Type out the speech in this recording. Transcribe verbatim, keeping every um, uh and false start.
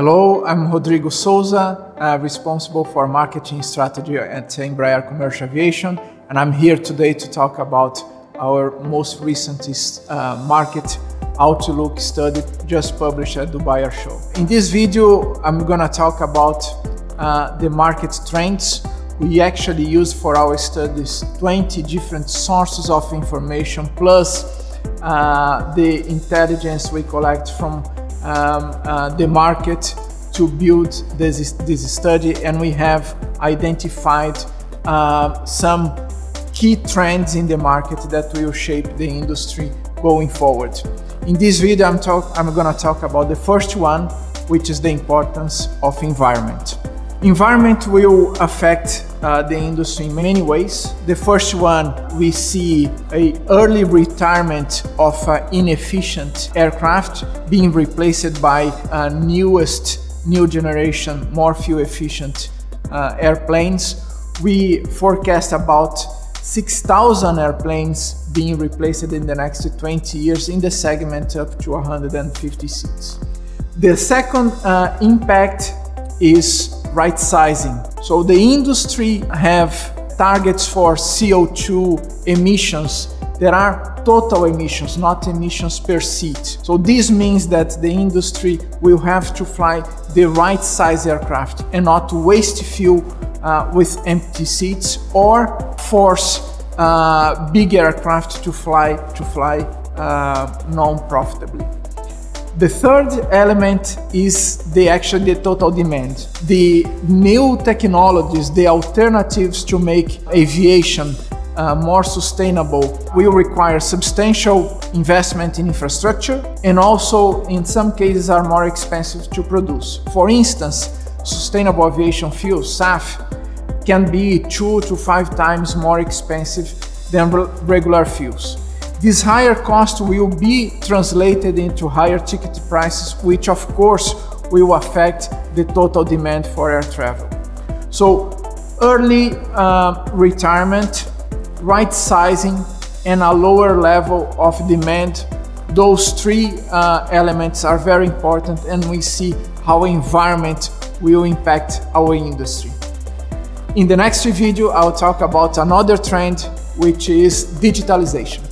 Hello, I'm Rodrigo Souza, uh, responsible for marketing strategy at Embraer Commercial Aviation, and I'm here today to talk about our most recent uh, market outlook study just published at Dubai Air Show. In this video, I'm gonna talk about uh, the market trends. We actually used for our studies twenty different sources of information, plus uh, the intelligence we collect from Um, uh, the market to build this, this study, and we have identified uh, some key trends in the market that will shape the industry going forward. In this video, I'm, talk, I'm gonna talk about the first one, which is the importance of environment. Environment will affect uh, the industry in many ways. The first one, we see an early retirement of uh, inefficient aircraft being replaced by uh, newest, new generation, more fuel efficient uh, airplanes. We forecast about six thousand airplanes being replaced in the next twenty years in the segment up to one hundred fifty seats. The second uh, impact is right sizing. So the industry have targets for C O two emissions. There are total emissions, not emissions per seat. So this means that the industry will have to fly the right size aircraft and not waste fuel uh, with empty seats, or force uh, big aircraft to fly to fly uh, non-profitably. The third element is the actually the total demand. The new technologies, the alternatives to make aviation uh, more sustainable will require substantial investment in infrastructure, and also in some cases are more expensive to produce. For instance, sustainable aviation fuel, S A F, can be two to five times more expensive than re regular fuels. This higher cost will be translated into higher ticket prices, which of course will affect the total demand for air travel. So early uh, retirement, right sizing, and a lower level of demand, those three uh, elements are very important, and we see how environment will impact our industry. In the next video, I'll talk about another trend, which is digitalization.